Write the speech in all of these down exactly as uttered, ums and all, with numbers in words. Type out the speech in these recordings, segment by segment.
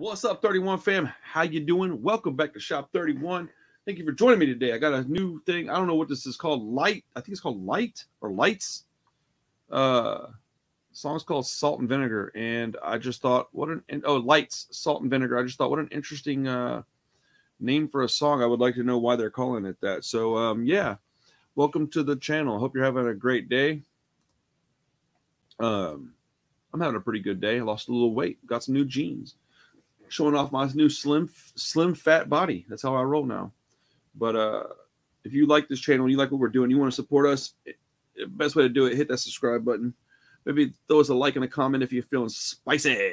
What's up, thirty-one fam? How you doing? Welcome back to Shop thirty-one. Thank you for joining me today. I got a new thing. I don't know what this is called. Light. I think it's called Light or Lights. Uh, song's called Salt and Vinegar, and I just thought, what an oh Lights, Salt and Vinegar. I just thought, what an interesting uh, name for a song. I would like to know why they're calling it that. So um, yeah, welcome to the channel. Hope you're having a great day. Um, I'm having a pretty good day. I lost a little weight. Got some new jeans. Showing off my new slim, slim, fat body. That's how I roll now. But uh, if you like this channel, you like what we're doing, you want to support us, the best way to do it, hit that subscribe button. Maybe throw us a like and a comment if you're feeling spicy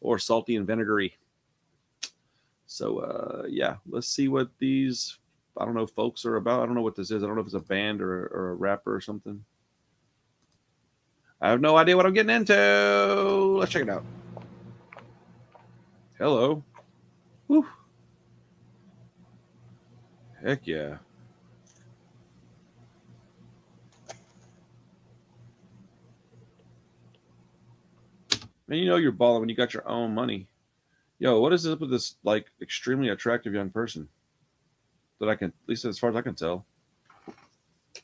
or salty and vinegary. So, uh, yeah, let's see what these, I don't know, folks are about. I don't know what this is. I don't know if it's a band or, or a rapper or something. I have no idea what I'm getting into. Let's check it out. Hello. Woo. Heck yeah. Man, you know you're balling when you got your own money. Yo, what is up with this, like, extremely attractive young person? That I can, at least as far as I can tell.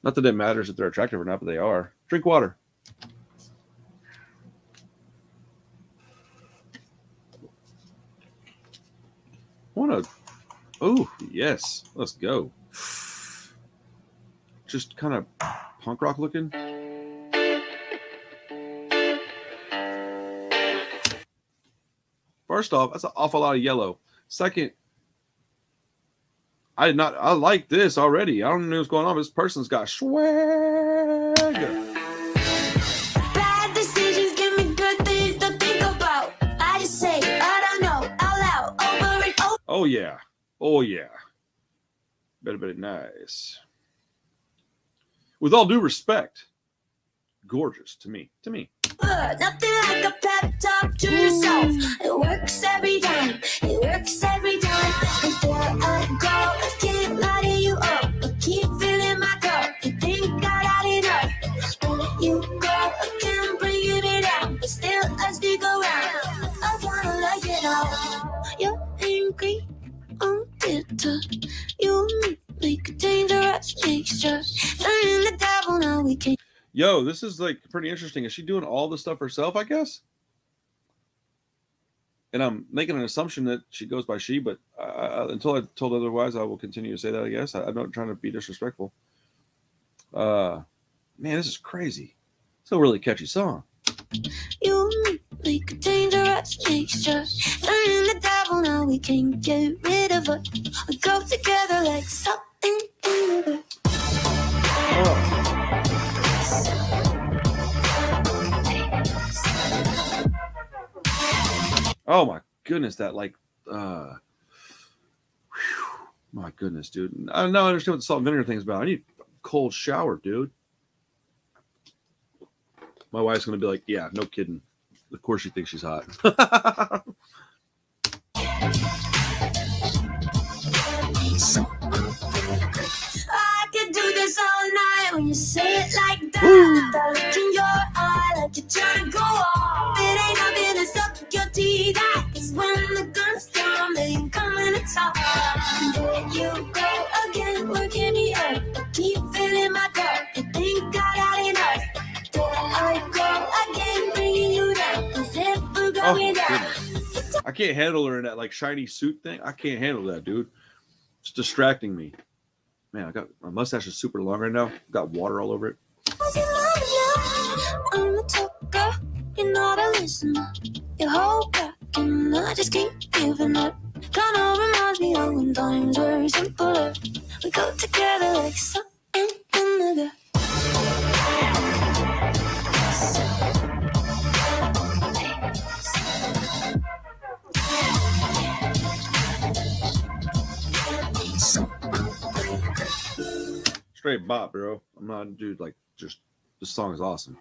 Not that it matters if they're attractive or not, but they are. Drink water. What a, oh, yes, let's go. Just kind of punk rock looking. First off, that's an awful lot of yellow. Second, I did not, I like this already. I don't know what's going on, but this person's got swagger. Oh, yeah. Oh, yeah. Better, better, nice. With all due respect, gorgeous to me. To me. Uh, nothing like a pep talk to yourself. It works every time. It works every time. Before I go, I can't lie to you up. I keep filling my cup. You think I got enough. But you go, I can't bring it down. But still, I stick around. I wanna like it all. You're angry, I'm bitter. You make a dangerous mixture. Find the devil now we can. Yo, this is like pretty interesting. Is she doing all the stuff herself, I guess? And I'm making an assumption that she goes by she, but uh, until I told otherwise, I will continue to say that, I guess. I, I'm not trying to be disrespectful. Uh, man, this is crazy. It's a really catchy song. You make a dangerous mixture. Find the devil now we can get rid of it. We go together like salt and vinegar. Oh. Oh my goodness, that like uh whew, my goodness, dude. I don't understand what the salt and vinegar thing is about. I need a cold shower, dude. My wife's going to be like, yeah, no kidding. Of course she thinks she's hot. I could do this all night when you say it like that. I look in your eye like you're trying to go off. It ain't nothing that's up guilty. That is when the guns down, they ain't coming at all. There you go again, working me up. I keep filling my cup. You think I got enough. Oh, I can't handle her in that like shiny suit thing. I can't handle that, dude. It's distracting me. Man, I got my mustache is super long right now. Got water all over it. I'm a talker, you're not a listener. Your whole back and I just keep giving up. Kinda reminds me of when times were simpler. We go together like salt and vinegar. Straight bop, bro. I'm not, dude, like, just, this song is awesome.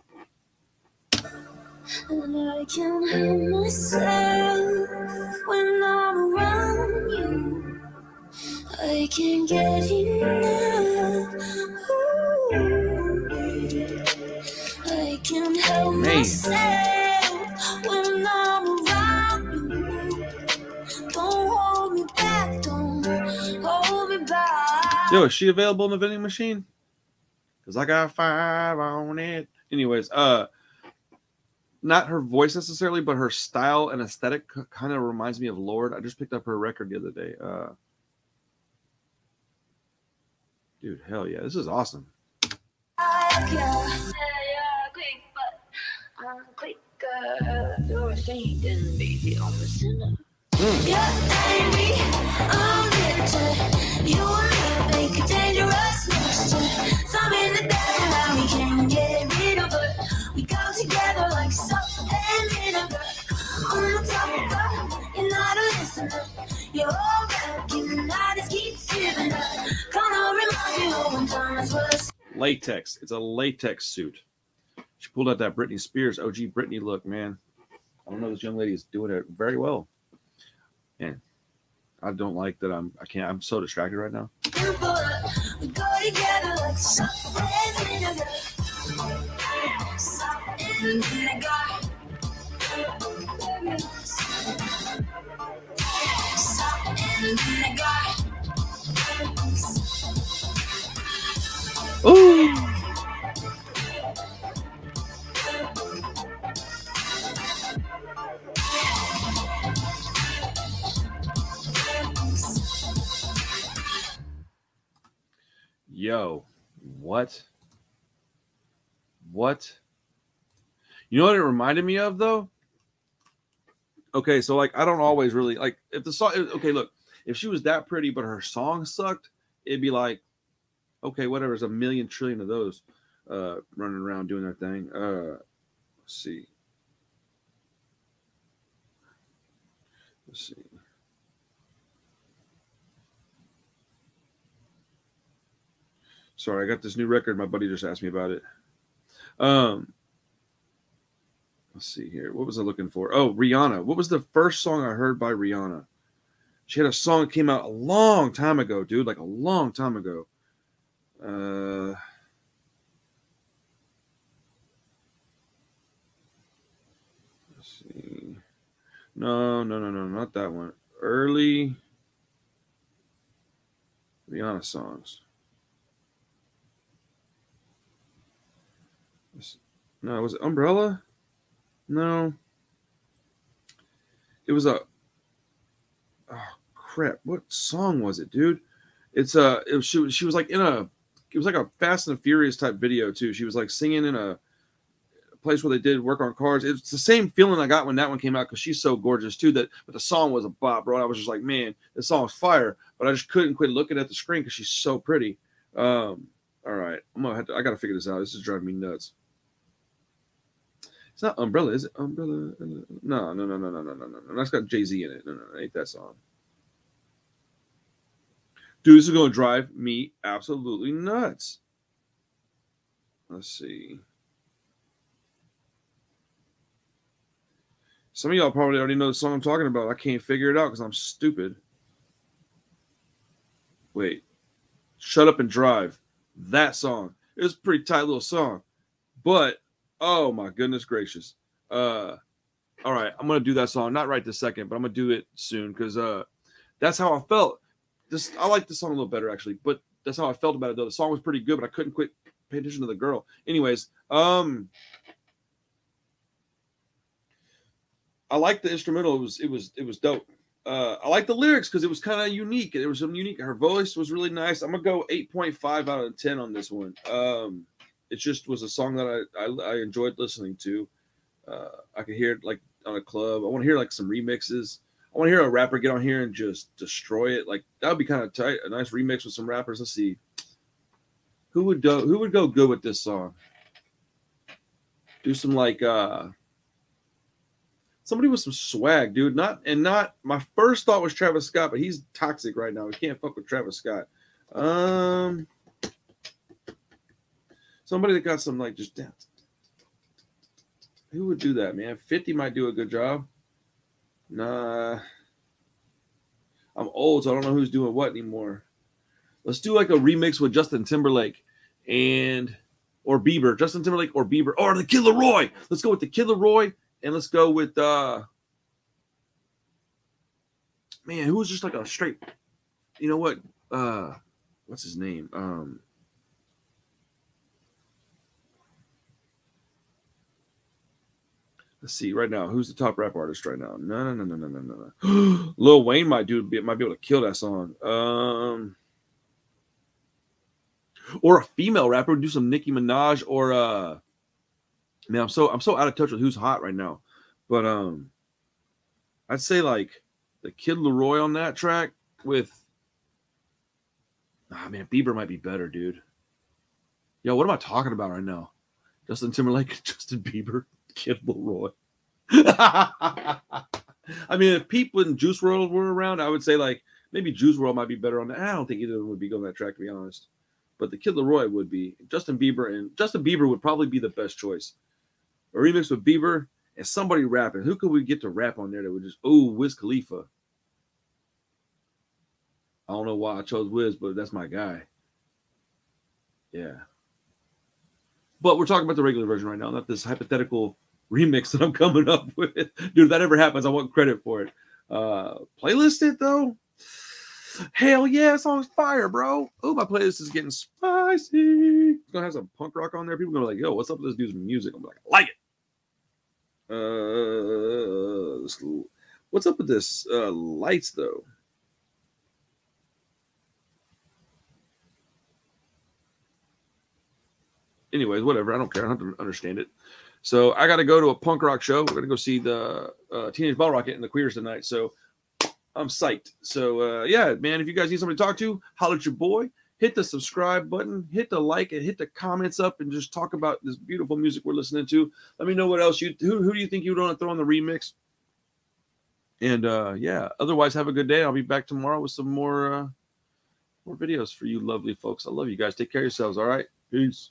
And I can't help myself when I'm around you. I can't get enough. Ooh. I can't help myself when I'm around you. Don't hold me back, don't hold me back. Yo, is she available in the vending machine? Because I got five on it. Anyways, uh, not her voice necessarily, but her style and aesthetic kind of reminds me of Lorde. I just picked up her record the other day. Uh, dude, hell yeah. This is awesome. We go together like salt and vinegar. On the top of her, you're not a listener. You're all back in the night, just keep giving up. Gonna remind you of when times was. Latex. It's a latex suit. She pulled out that Britney Spears O G Britney look, man. I don't know, this young lady is doing it very well. Man, I don't like that I'm, I can't, I'm so distracted right now. We go together like salt and vinegar. Ooh. Yo, what? What? You know what it reminded me of, though? Okay, so, like, I don't always really, like, if the song, okay, look, if she was that pretty but her song sucked, it'd be like, okay, whatever, there's a million trillion of those uh, running around doing their thing. Uh, let's see. Let's see. Sorry, I got this new record. My buddy just asked me about it. Um. Let's see here. What was I looking for? Oh, Rihanna. What was the first song I heard by Rihanna? She had a song that came out a long time ago, dude. Like a long time ago. Uh, let's see. No, no, no, no. Not that one. Early Rihanna songs. No, was it Umbrella? No, it was a, oh crap, what song was it, dude? It's a, it was, she, she was like in a, it was like a Fast and Furious type video too. She was like singing in a place where they did work on cars. It's the same feeling I got when that one came out because she's so gorgeous too. That, but the song was a bop, bro. And I was just like, man, this song's fire, but I just couldn't quit looking at the screen because she's so pretty. Um, all right, I'm gonna have to, I gotta figure this out. This is driving me nuts. It's not Umbrella, is it? Umbrella? No, no, no, no, no, no, no, no. That's got Jay-Z in it. No, no, no, ain't that song. Dude, this is going to drive me absolutely nuts. Let's see. Some of y'all probably already know the song I'm talking about. I can't figure it out because I'm stupid. Wait. Shut Up and Drive. That song. It was a pretty tight little song. But... oh, my goodness gracious. Uh, all right, I'm going to do that song. Not right this second, but I'm going to do it soon because uh, that's how I felt. This, I like this song a little better, actually, but that's how I felt about it, though. The song was pretty good, but I couldn't quit paying attention to the girl. Anyways, um, I like the instrumental. It was, it was, it was dope. Uh, I like the lyrics because it was kind of unique. It was something unique. Her voice was really nice. I'm going to go eight point five out of ten on this one. Um It just was a song that I, I I enjoyed listening to. Uh, I could hear it like on a club. I want to hear like some remixes. I want to hear a rapper get on here and just destroy it. Like that would be kind of tight. A nice remix with some rappers. Let's see who would go who would go good with this song. Do some like uh, somebody with some swag, dude. Not and not my first thought was Travis Scott, but he's toxic right now. We can't fuck with Travis Scott. Um. Somebody that got some like just down. Who would do that, man? fifty might do a good job. Nah. I'm old, so I don't know who's doing what anymore. Let's do like a remix with Justin Timberlake and or Bieber. Justin Timberlake or Bieber or the Kid Laroi. Let's go with the Kid Laroi and let's go with uh man, who was just like a straight, you know what, uh, what's his name? Um, let's see right now. Who's the top rap artist right now? No, no, no, no, no, no, no. Lil Wayne might do might be able to kill that song. Um, or a female rapper do some Nicki Minaj or uh, man, I'm so I'm so out of touch with who's hot right now. But um, I'd say like the Kid Laroi on that track with. Ah man, Bieber might be better, dude. Yo, what am I talking about right now? Justin Timberlake, Justin Bieber, Kid Laroi. I mean, if people in Juice world were around, I would say like maybe Juice world might be better on that. I don't think either of them would be going that track, to be honest. But the Kid Laroi would be. Justin Bieber and Justin Bieber would probably be the best choice. A remix with Bieber and somebody rapping. Who could we get to rap on there that would just, oh, Wiz Khalifa. I don't know why I chose Wiz, but that's my guy. Yeah. But we're talking about the regular version right now, not this hypothetical remix that I'm coming up with. Dude, if that ever happens, I want credit for it. Uh, playlist it, though? Hell yeah, that song's fire, bro. Oh, my playlist is getting spicy. It's gonna have some punk rock on there. People are gonna be like, yo, what's up with this dude's music? I'm like, I like it. Uh, what's up with this uh, Lights, though? Anyways, whatever. I don't care. I don't have to understand it. So I got to go to a punk rock show. We're going to go see the uh, Teenage Ball Rocket and the Queers tonight. So I'm psyched. So, uh, yeah, man, if you guys need somebody to talk to, holler at your boy. Hit the subscribe button. Hit the like and hit the comments up and just talk about this beautiful music we're listening to. Let me know what else you who, – who do you think you would want to throw on the remix? And, uh, yeah, otherwise, have a good day. I'll be back tomorrow with some more, uh, more videos for you lovely folks. I love you guys. Take care of yourselves, all right? Peace.